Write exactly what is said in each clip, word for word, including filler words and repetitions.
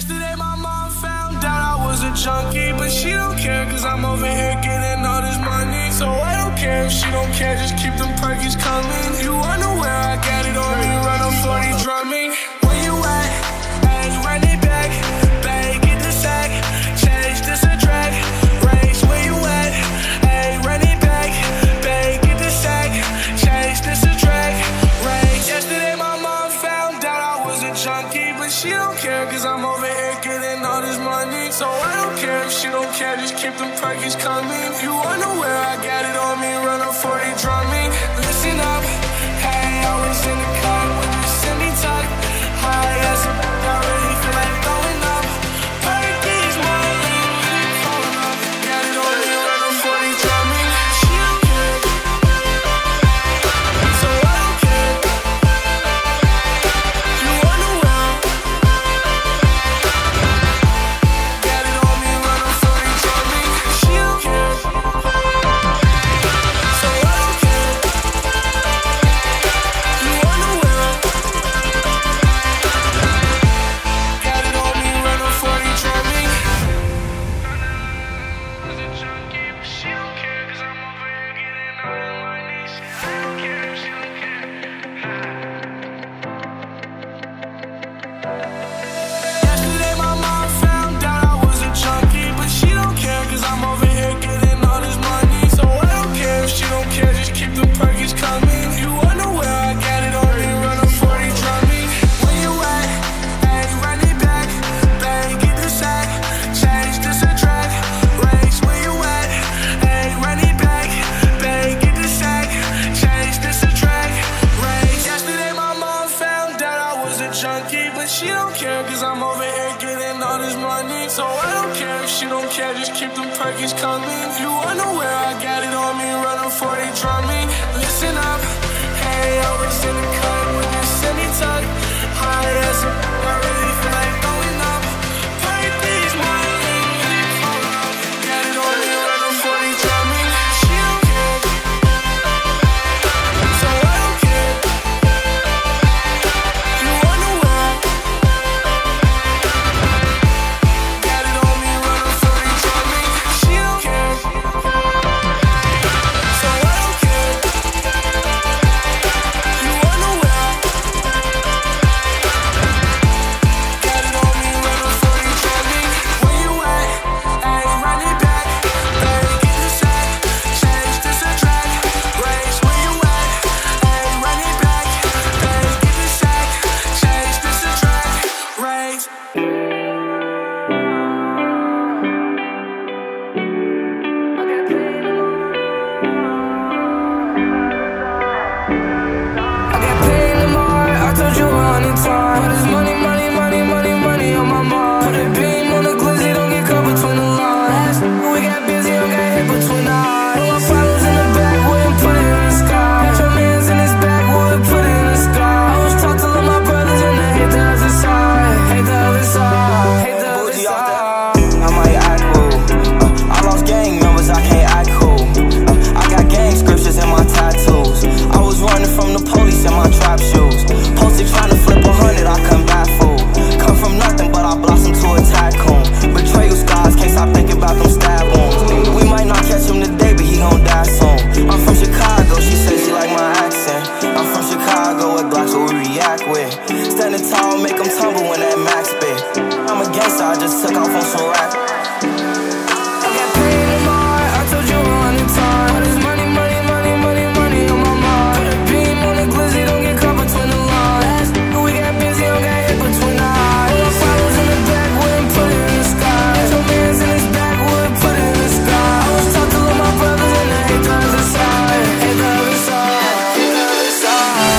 Yesterday my mom found out I was a junkie, but she don't care, cause I'm over here getting all this money. So I don't care if she don't care, just keep them perkies coming. You unaware, I got it on me, run up forty drumming. Where you at? Ass running back, bag in the sack, change this a drag. Race, where you at? Ass running back, bag in the sack, change this a drag. Race, yesterday my mom found out I was a junkie, but she don't care, cause I'm over here getting all this money. So I don't care if she don't care, just keep them perkies coming. You unaware, I got it on me, run up forty drumming. Listen up, hey, always in the cut when you send me talk. High as a I really feel like throwing up. Perkies, my lane, keep calling up. Got it on me, run up forty drumming. She don't care, so I don't care. You unaware, got it on me, run up forty drumming. She don't care, so I don't care. You unaware, got it on me, run up forty drumming. Was a junkie, but she don't care, cause I'm over here getting all the money. I don't care, she don't care. Yesterday my mom found out I was a junkie, but she don't care, cause I'm over here getting all this money. So I don't care if she don't care, just keep the perkies coming. You unaware, I got it on me, run up forty drumming. Where you at? Hey, run it back, bang in the sack, change this a track. Race, where you at? Hey, run it back, bang in the sack, change this a track. Race, yesterday my mom found out I was a junkie, but she don't care, cause I'm over here getting all this money. So I don't care if she don't care, just keep them perkies coming. You unaware, I got it on me, run up forty drumming. Listen up, hey, always in the cut when you send me talk. High as a I really feel like throwing up. Perkies, my lane, keep calling up. Got it on me, run up forty drumming. She don't care, so I don't care. You unaware, got it on me, run up forty drumming. She don't care, so I don't care. You unaware, got it on me, run up forty drumming. Where you at? Hey, run it back, bang in the sack, change this a track. Race, where you at? Hey, run it back, bang in the sack, change this a track. Race. I got pain in my heart, I told you a hundred times. All this money, money, money, money, money on my mind. Put a beam on the glizzy, don't get caught between the lines. We got busy, I got hit between the eyes. All my problems in the back, wouldn't put it in the sky. Had your man's in his back, wouldn't put it in the sky. I was taught to love my brothers and I hate the other side. Hate the other side, hate the other side. I might act cool. Uh, I lost gang members, I can't act cool. Uh, I got gang scriptures in my tattoos. I was running from the police in my trap shoes. Posted trying to flip a hundred, I come baffled. Come from nothing, but I blossom to a tycoon. Betrayal scars, can't stop thinking about them stab wounds. We might not catch him today, but he gon' die soon. I'm from Chicago, she said she like my accent. I'm from Chicago, what blocks what we react with. Standing tall, make them tumble when that max spit. I'm a gangster, I just took off on some rap. I got pain in my heart, I told you a hundred times. All this money, money, money, money, money on my mind. Put a beam on the glizzy, don't get caught between the lines. We got busy, I got hit between the eyes. All my problems in the back, wouldn't put it in the sky. Had your man's in his back, wouldn't put it in the sky. I was taught to love my brothers and I hate the other side. Hate the other side, hate the other side.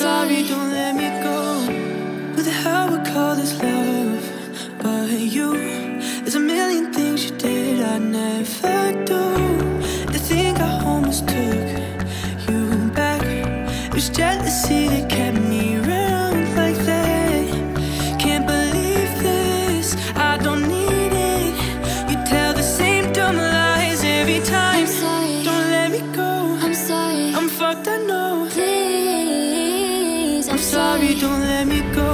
sorry, don't let me go. What the hell would call this love? But you, there's a million things you did I never do. The thing I almost took you back, it was jealousy that kept me around like that. Can't believe this, I don't need it. You tell the same dumb lies every time. I'm sorry. Don't let me go. I'm sorry. I'm fucked, I know. Please, I'm, I'm sorry. sorry, don't let me go.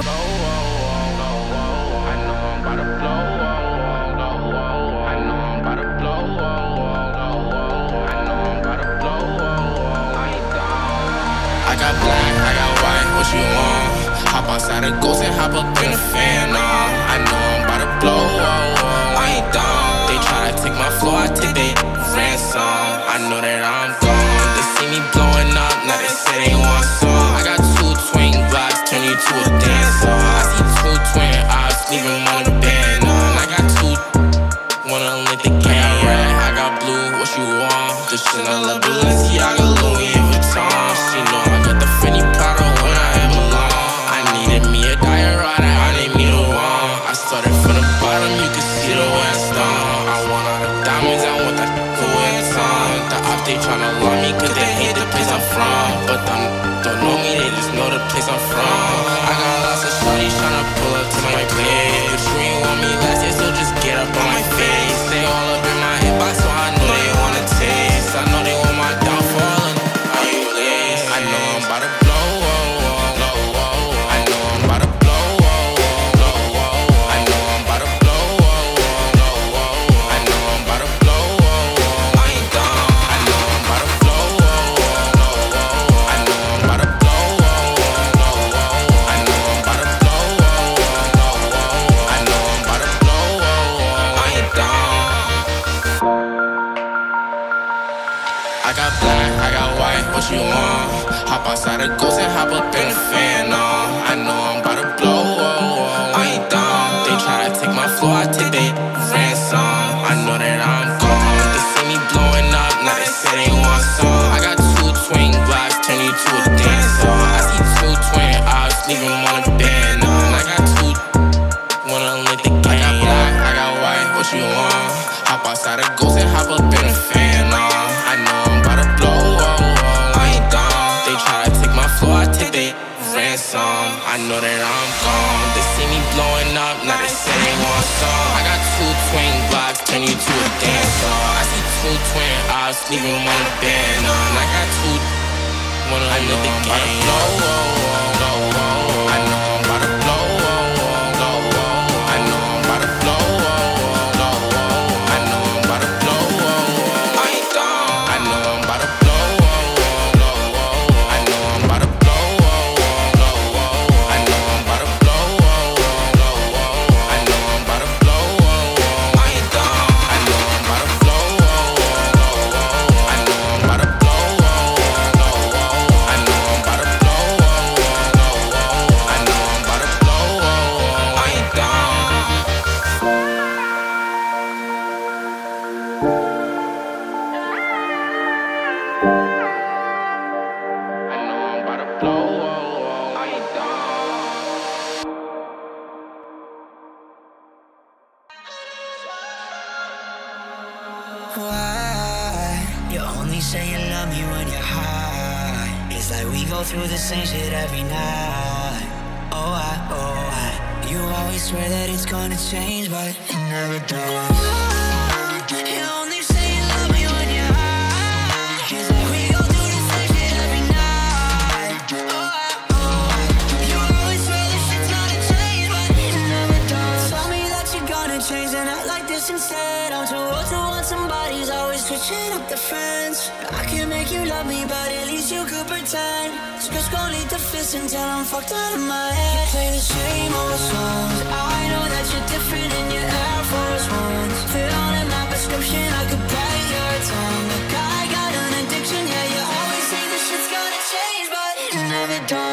I got black, I got white, what you want? Hop outside a ghost and hop up in a fan, nah. I know I'm about to blow, I ain't dumb. They try to take my floor, I take they ransom. I know that I'm gone, they see me blowing up, now they say they want some. I got two twin blocks, turn you to a dancer. I see two twin eyes, leave them on the band, nah. I got two, wanna lick the game, right? I got blue, what you want? Just in a love Balenciaga, Louis Vuitton. She know I got the Fendi Prada when I am alone. I needed me a diorata, I need me a wand. I started from the bottom, you can see the west on. I want all the diamonds, I want that cool ass on. The op, they tryna love me cause they hate the place I'm from. But them don't know me, they just know the place I'm from. I got lots of shorties tryna pull up to my place. If you ain't want me last year, so just get up on my face. They all up in my hitbox, so I know they wanna taste. I know they want my downfall. I know I'm about to blow, I know I'm about to blow, I know I'm about to blow, I know I'm about to blow, I ain't done. I know I'm about to blow, I know I'm about to blow, I know I'm about to blow, I know I'm about to blow, I ain't done. I got black, I got white, what you want? Hop outside a ghost and hop up in a fan, nah. I know I'm about to blow, I ain't dumb. They try to take my floor, I take they ransom. I know that I'm gone, they see me blowing up, now they say they want some. I got two twin blocks, turn you to a dancer. I see two twin eyes, leave them on the band, nah. I got two, wanna lick the game. I got black, I got white, what you want? Hop outside a ghost and hop up in a fan, nah. I know I'm about to blow, so I take they ransom. I know that I'm gone, they see me blowing up, now they say they want some. I got two twin blocks, turn you to a dancer. I see two twin eyes, leave them on the bed, nah. I got two, wanna I know the game. I'm about to blow, blow, blow. I know I'm about to blow, blow, blow. I know I'm about to blow, blow, blow. I know I'm about to blow, I ain't done. I know I'm about to blow. Don't